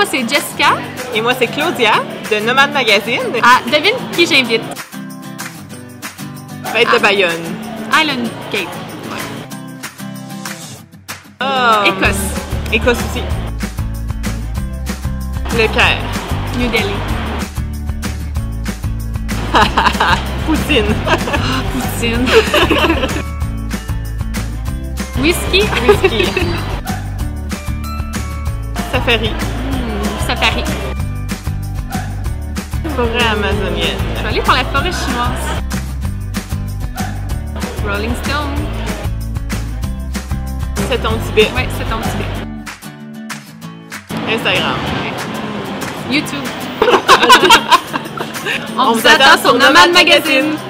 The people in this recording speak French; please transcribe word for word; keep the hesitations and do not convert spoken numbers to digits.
moi c'est Jessica. Et moi c'est Claudia de Nomade Magazine. Ah, devine qui j'invite. Fête ah. de Bayonne. Island Cape. Ouais. Um, Écosse. Écosse aussi. Le Caire. New Delhi. Poutine. Poutine. Whisky. Whisky. Safari. Mmh, safari. Forêt amazonienne. Je vais aller pour la forêt chinoise. Rolling Stone. C'est ton Tibet. Oui, c'est ton Tibet. Instagram. Okay. YouTube. On, On vous attend, attend sur Nomade Magazine. Magazine.